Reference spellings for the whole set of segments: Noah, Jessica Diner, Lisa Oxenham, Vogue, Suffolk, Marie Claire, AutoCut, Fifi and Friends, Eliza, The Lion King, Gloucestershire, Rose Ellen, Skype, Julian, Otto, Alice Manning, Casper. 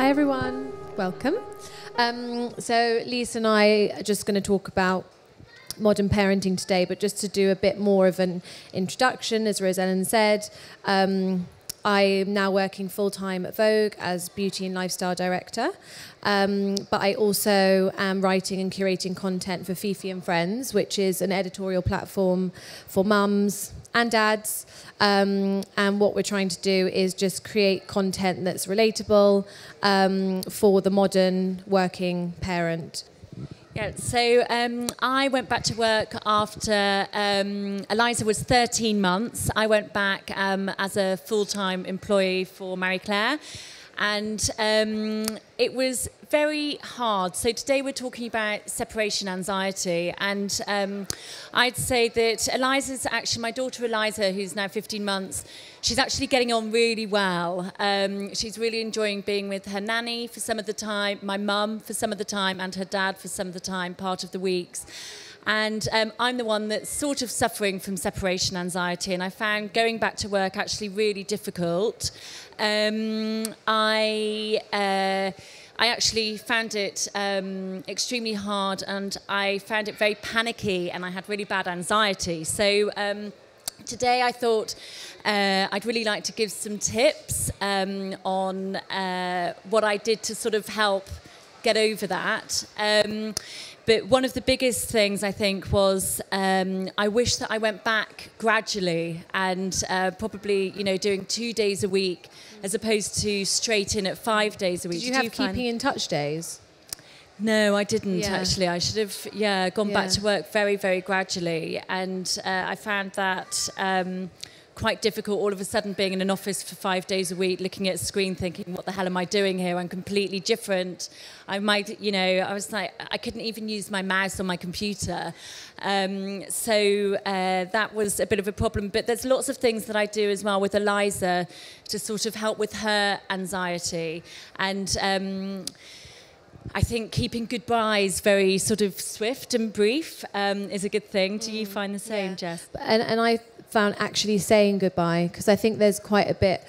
Hi everyone, welcome. So Lisa and I are just going to talk about modern parenting today, but just to do a bit more of an introduction, as Rose Ellen said, I'm now working full-time at Vogue as beauty and lifestyle director, but I also am writing and curating content for Fifi and Friends, which is an editorial platform for mums and dads, and what we're trying to do is just create content that's relatable for the modern working parent. Yeah, so I went back to work after Eliza was 13 months. I went back as a full-time employee for Marie Claire, and it was very hard. So today we're talking about separation anxiety, and I'd say that Eliza's actually, my daughter Eliza, who's now 15 months, she's actually getting on really well. She's really enjoying being with her nanny for some of the time, my mum for some of the time, and her dad for some of the time, part of the weeks. And I'm the one that's sort of suffering from separation anxiety, and I found going back to work actually really difficult. I actually found it extremely hard, and I found it very panicky, and I had really bad anxiety. So today I thought I'd really like to give some tips on what I did to sort of help get over that. But one of the biggest things, I think, was I wish that I went back gradually and probably, you know, doing 2 days a week as opposed to straight in at 5 days a week. Did you have keeping in touch days? No, I didn't, actually. I should have, gone back to work very, very gradually. And I found that quite difficult all of a sudden being in an office for 5 days a week, looking at a screen thinking, what the hell am I doing here? I'm completely different. I might, you know, I was like, I couldn't even use my mouse on my computer. So that was a bit of a problem. But there's lots of things that I do as well with Eliza to sort of help with her anxiety. And I think keeping goodbyes very sort of swift and brief is a good thing. Do you find the same, Jess? And I found actually saying goodbye, because I think there's quite a bit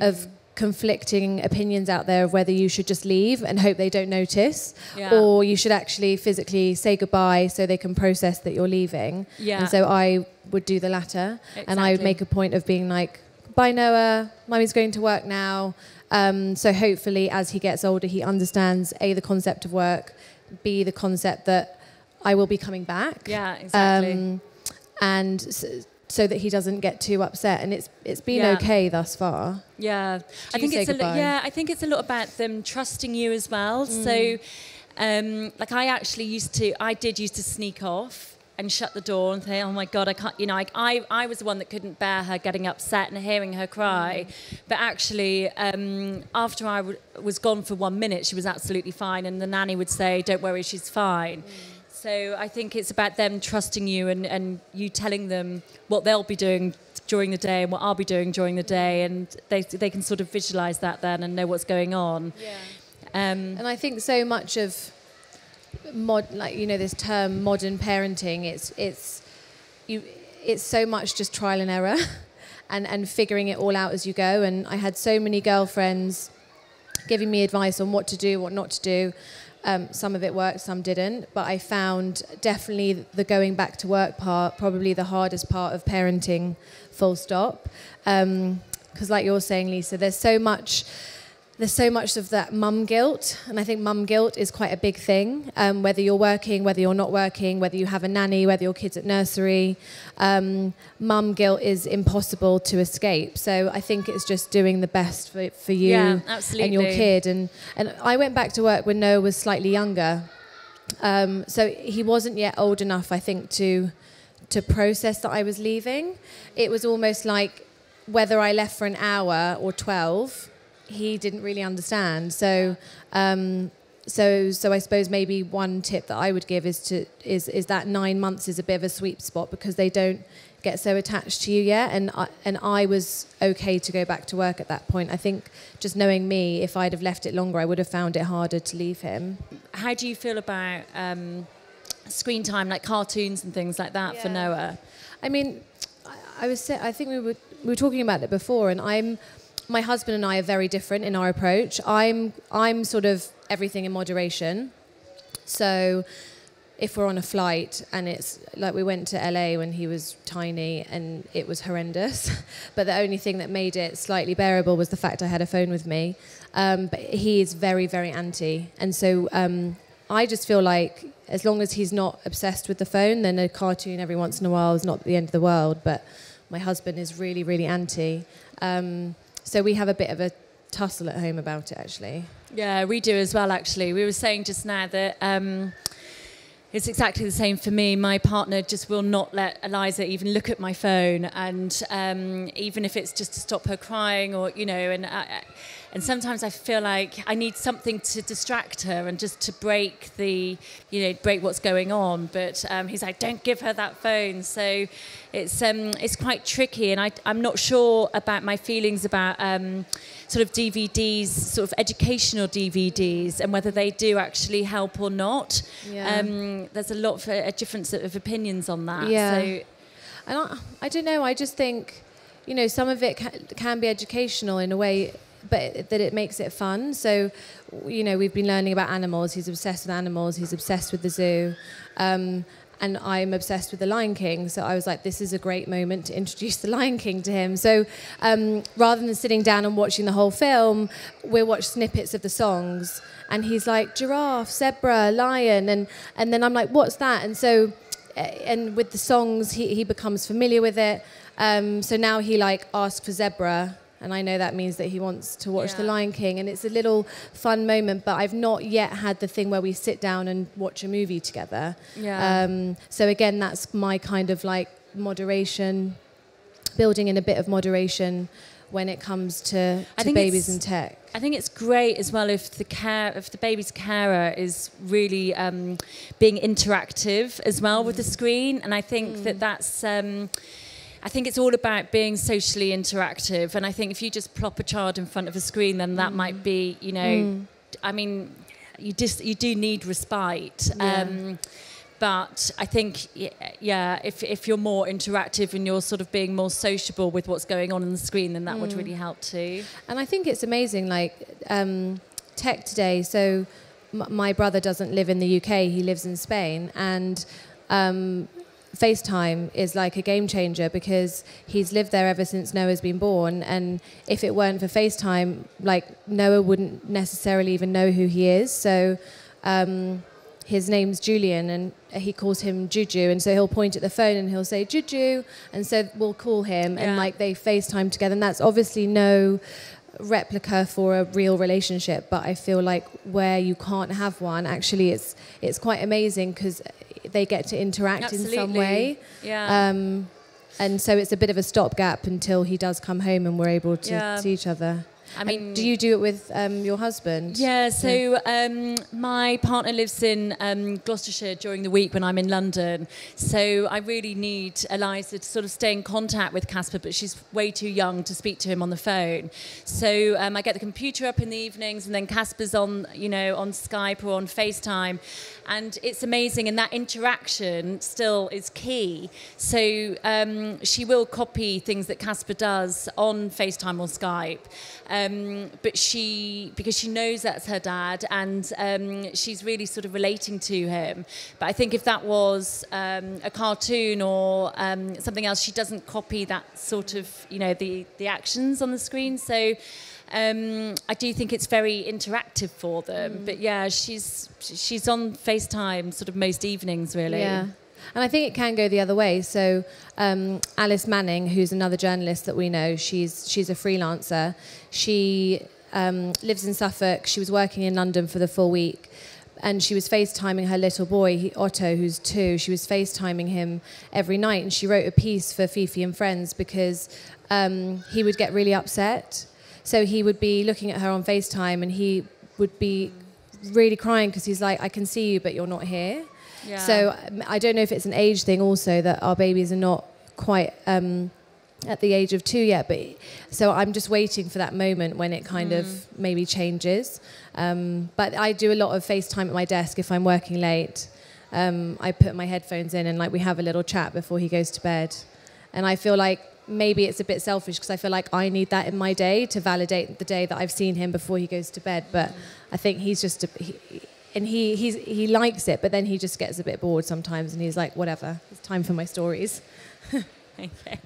of conflicting opinions out there of whether you should just leave and hope they don't notice, or you should actually physically say goodbye so they can process that you're leaving. And so I would do the latter, and I would make a point of being like, bye Noah, mummy's going to work now. So hopefully as he gets older, he understands A, the concept of work, B, the concept that I will be coming back. Yeah, exactly. And so that he doesn't get too upset, and it's been okay thus far. Yeah, I think it's a lot about them trusting you as well. So, like I did used to sneak off and shut the door and say, oh my God, I can't, you know, I was the one that couldn't bear her getting upset and hearing her cry. But actually, after I was gone for 1 minute, she was absolutely fine, and the nanny would say, don't worry, she's fine. So I think it's about them trusting you, and you telling them what they'll be doing during the day and what I'll be doing during the day, and they can sort of visualise that then and know what's going on. Yeah. And I think so much of this term modern parenting, it's so much just trial and error, and figuring it all out as you go. And I had so many girlfriends giving me advice on what to do, what not to do. Some of it worked, some didn't, but I found definitely the going back to work part probably the hardest part of parenting, full stop. Because like you're saying, Lisa, there's so much of that mum guilt, and I think mum guilt is quite a big thing, whether you're working, whether you're not working, whether you have a nanny, whether your kid's at nursery. Mum guilt is impossible to escape, so I think it's just doing the best for you and your kid. And I went back to work when Noah was slightly younger, so he wasn't yet old enough, I think, to process that I was leaving. It was almost like whether I left for an hour or 12... he didn't really understand. So so I suppose maybe one tip that I would give is that 9 months is a bit of a sweet spot, because they don't get so attached to you yet, and I was okay to go back to work at that point. I think just knowing me, if I'd have left it longer, I would have found it harder to leave him. How do you feel about screen time, like cartoons and things like that for Noah? I mean, I think we were talking about it before, and I'm my husband and I are very different in our approach. I'm sort of everything in moderation. So if we're on a flight and it's like we went to LA when he was tiny and it was horrendous, but the only thing that made it slightly bearable was the fact I had a phone with me. But he is very, very anti. And so I just feel like as long as he's not obsessed with the phone, then a cartoon every once in a while is not the end of the world. But my husband is really, really anti. So we have a bit of a tussle at home about it, actually. Yeah, we do as well, actually. We were saying just now that it's exactly the same for me. My partner just will not let Eliza even look at my phone, and even if it's just to stop her crying, or, you know, and sometimes I feel like I need something to distract her and just to break the, you know, break what's going on. But he's like, don't give her that phone. So it's quite tricky, and I'm not sure about my feelings about sort of DVDs, sort of educational DVDs, and whether they do actually help or not. Yeah. There's a lot for a difference of opinions on that. Yeah. So I don't know. I just think, you know, some of it can be educational in a way, but that it makes it fun. So, you know, we've been learning about animals. He's obsessed with animals. He's obsessed with the zoo. And I'm obsessed with The Lion King. So I was like, this is a great moment to introduce The Lion King to him. So rather than sitting down and watching the whole film, we'll watch snippets of the songs. And he's like, giraffe, zebra, lion. And then I'm like, what's that? And so, and with the songs, he becomes familiar with it. So now he like asks for zebra. And I know that means that he wants to watch, yeah, The Lion King. And it's a little fun moment, but I've not yet had the thing where we sit down and watch a movie together. Yeah. So again, that's my kind of like moderation, building in a bit of moderation when it comes to babies and tech. I think it's great as well if the baby's carer is really being interactive as well with the screen. And I think that that's... I think it's all about being socially interactive, and I think if you just plop a child in front of a screen, then that might be, you know, I mean, you do need respite, yeah. But I think, yeah, if you're more interactive and you're sort of being more sociable with what's going on the screen, then that would really help too. And I think it's amazing, like tech today. So my brother doesn't live in the UK; he lives in Spain, and FaceTime is like a game changer because he's lived there ever since Noah's been born, and if it weren't for FaceTime, like, Noah wouldn't necessarily even know who he is. So his name's Julian, and he calls him Juju, and so he'll point at the phone and he'll say Juju, and so we'll call him, yeah, and like they FaceTime together, and that's obviously no replica for a real relationship, but I feel like where you can't have one, actually it's quite amazing because they get to interact, absolutely, in some way, yeah. And so it's a bit of a stopgap until he does come home and we're able to, yeah, see each other. I mean, and do you do it with your husband? Yeah, so my partner lives in Gloucestershire during the week when I'm in London, so I really need Eliza to sort of stay in contact with Casper, but she's way too young to speak to him on the phone. So I get the computer up in the evenings, and then Casper's on, you know, on Skype or on FaceTime, and it's amazing, and that interaction still is key. So she will copy things that Casper does on FaceTime or Skype. But because she knows that's her dad, and she's really sort of relating to him. But I think if that was a cartoon or something else, she doesn't copy that sort of, you know, the actions on the screen. So I do think it's very interactive for them. But yeah, she's on FaceTime sort of most evenings, really. Yeah. And I think it can go the other way. So Alice Manning, who's another journalist that we know, she's a freelancer. She lives in Suffolk. She was working in London for the full week, and she was FaceTiming her little boy, Otto, who's 2. She was FaceTiming him every night, and she wrote a piece for Fifi and Friends because he would get really upset. So he would be looking at her on FaceTime, and he would be really crying because he's like, I can see you, but you're not here. Yeah. So I don't know if it's an age thing also, that our babies are not quite at the age of 2 yet. But so I'm just waiting for that moment when it kind of maybe changes. But I do a lot of FaceTime at my desk if I'm working late. I put my headphones in and like we have a little chat before he goes to bed. And I feel like maybe it's a bit selfish because I feel like I need that in my day to validate the day that I've seen him before he goes to bed. But I think he's just, he likes it, but then he just gets a bit bored sometimes and he's like, whatever, it's time for my stories. Okay.